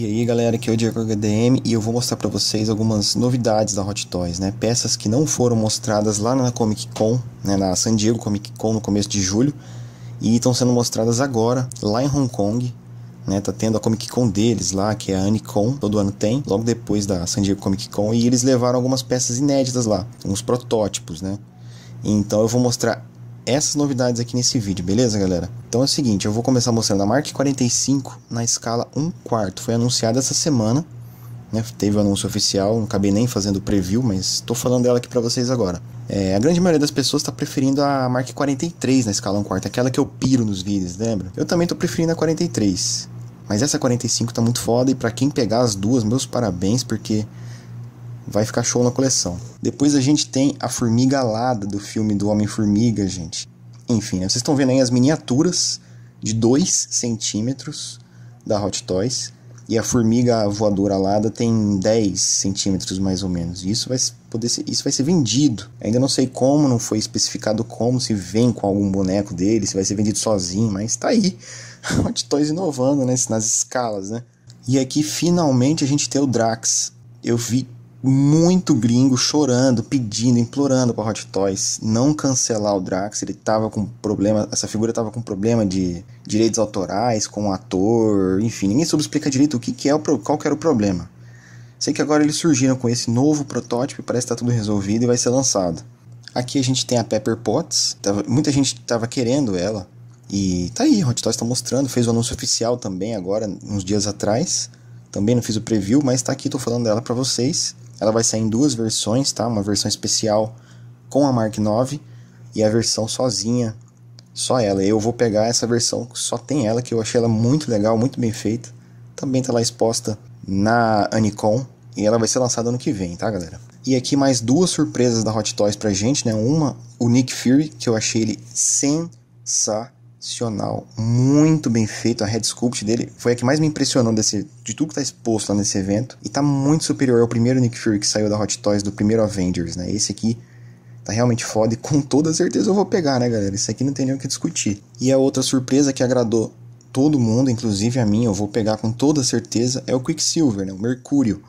E aí galera, aqui é o Diego HDM e eu vou mostrar pra vocês algumas novidades da Hot Toys, né? Peças que não foram mostradas lá na Comic Con, né? Na San Diego Comic Con no começo de julho, e estão sendo mostradas agora lá em Hong Kong, né? Tá tendo a Comic Con deles lá, que é a Anicom, todo ano tem, logo depois da San Diego Comic Con, e eles levaram algumas peças inéditas lá, uns protótipos, né? Então eu vou mostrar essas novidades aqui nesse vídeo, beleza galera? Então é o seguinte, eu vou começar mostrando a Mark 45 na escala 1/4. Foi anunciada essa semana, né? Teve o anúncio oficial, não acabei nem fazendo preview, mas estou falando dela aqui para vocês agora. A grande maioria das pessoas está preferindo a Mark 43 na escala 1/4, aquela que eu piro nos vídeos, lembra? Eu também estou preferindo a 43, mas essa 45 tá muito foda, e para quem pegar as duas, meus parabéns, porque vai ficar show na coleção. Depois a gente tem a formiga alada do filme do Homem-Formiga, gente. Enfim, né? Vocês estão vendo aí as miniaturas de 2 centímetros da Hot Toys. E a formiga voadora alada tem 10 centímetros mais ou menos. E isso vai ser vendido. Ainda não sei como, não foi especificado como, se vem com algum boneco dele, se vai ser vendido sozinho. Mas tá aí, a Hot Toys inovando, né? Nas escalas, né? E aqui finalmente a gente tem o Drax. Eu vi muito gringo chorando, pedindo, implorando para a Hot Toys não cancelar o Drax. Ele tava com problema, essa figura tava com problema de direitos autorais, com o ator, enfim, ninguém soube explicar direito o que é, qual que era o problema. Sei que agora eles surgiram com esse novo protótipo, parece que tá tudo resolvido e vai ser lançado. Aqui a gente tem a Pepper Potts, muita gente tava querendo ela, e tá aí, Hot Toys tá mostrando, fez o anúncio oficial também agora, uns dias atrás. Também não fiz o preview, mas tá aqui, tô falando dela para vocês. Ela vai sair em duas versões, tá? Uma versão especial com a Mark 9 e a versão sozinha, só ela. Eu vou pegar essa versão que só tem ela, que eu achei ela muito legal, muito bem feita. Também tá lá exposta na Anicom e ela vai ser lançada ano que vem, tá, galera? E aqui mais duas surpresas da Hot Toys pra gente, né? Uma, o Nick Fury, que eu achei ele sensacional, muito bem feito. A head sculpt dele foi a que mais me impressionou de tudo que tá exposto lá nesse evento, e tá muito superior ao primeiro Nick Fury que saiu da Hot Toys do primeiro Avengers, né? Esse aqui tá realmente foda e com toda certeza eu vou pegar, né galera? Isso aqui não tem nem o que discutir. E a outra surpresa que agradou todo mundo, inclusive a mim, eu vou pegar com toda certeza, é o Quicksilver, né? O Mercúrio.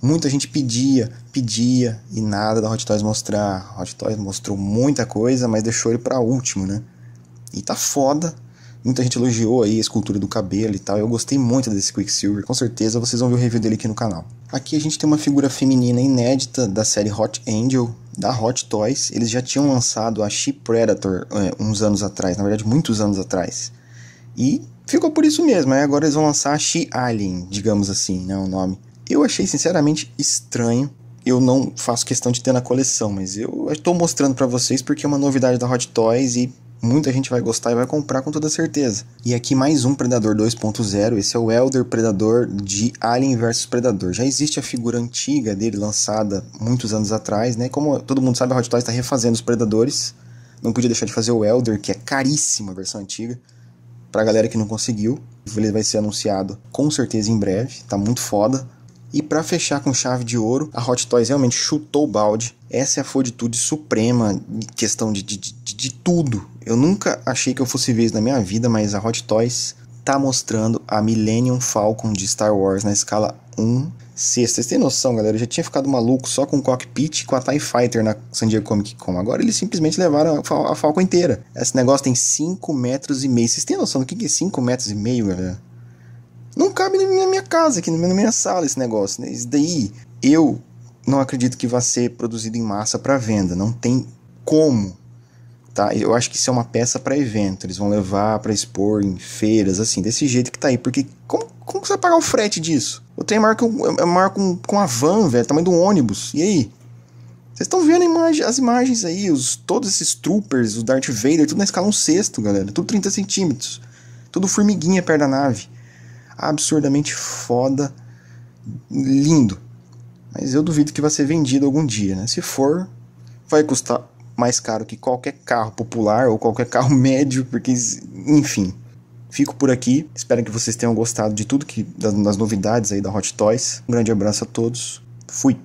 Muita gente pedia e nada da Hot Toys mostrar. A Hot Toys mostrou muita coisa, mas deixou ele pra último, né? E tá foda, muita gente elogiou aí a escultura do cabelo e tal, eu gostei muito desse Quicksilver, com certeza vocês vão ver o review dele aqui no canal. Aqui a gente tem uma figura feminina inédita da série Hot Angel, da Hot Toys. Eles já tinham lançado a She Predator uns anos atrás, na verdade muitos anos atrás, e ficou por isso mesmo, aí agora eles vão lançar a She Alien, digamos assim, né, o nome. Eu achei sinceramente estranho. Eu não faço questão de ter na coleção, mas eu estou mostrando pra vocês porque é uma novidade da Hot Toys e muita gente vai gostar e vai comprar com toda certeza. E aqui mais um Predador 2.0. Esse é o Elder Predador de Alien vs Predador. Já existe a figura antiga dele, lançada muitos anos atrás, né? Como todo mundo sabe, a Hot Toys está refazendo os Predadores. Não podia deixar de fazer o Elder, que é caríssima a versão antiga. Pra galera que não conseguiu, ele vai ser anunciado com certeza em breve. Tá muito foda. E para fechar com chave de ouro, a Hot Toys realmente chutou o balde. Essa é a foditude suprema em questão de tudo. Eu nunca achei que eu fosse ver isso na minha vida, mas a Hot Toys tá mostrando a Millennium Falcon de Star Wars na escala 1/6. Vocês têm noção, galera? Eu já tinha ficado maluco só com o cockpit e com a TIE Fighter na San Diego Comic Con. Agora eles simplesmente levaram a Falcon inteira. Esse negócio tem 5 metros e meio. Vocês têm noção do que é 5 metros e meio, galera? Não cabe na minha casa, aqui na minha sala esse negócio, né? Isso daí, eu não acredito que vai ser produzido em massa para venda, não tem como, tá? Eu acho que isso é uma peça para evento, eles vão levar para expor em feiras, assim, desse jeito que tá aí, porque como você vai pagar o frete disso? Eu tenho maior com a van, velho, tamanho do ônibus, e aí? Vocês estão vendo as imagens aí, todos esses troopers, o Darth Vader, tudo na escala 1/6, galera, tudo 30 centímetros, tudo formiguinha perto da nave. Absurdamente foda, lindo, mas eu duvido que vai ser vendido algum dia, né? Se for, vai custar mais caro que qualquer carro popular ou qualquer carro médio, porque, enfim, fico por aqui, espero que vocês tenham gostado de tudo das novidades aí da Hot Toys, um grande abraço a todos, fui!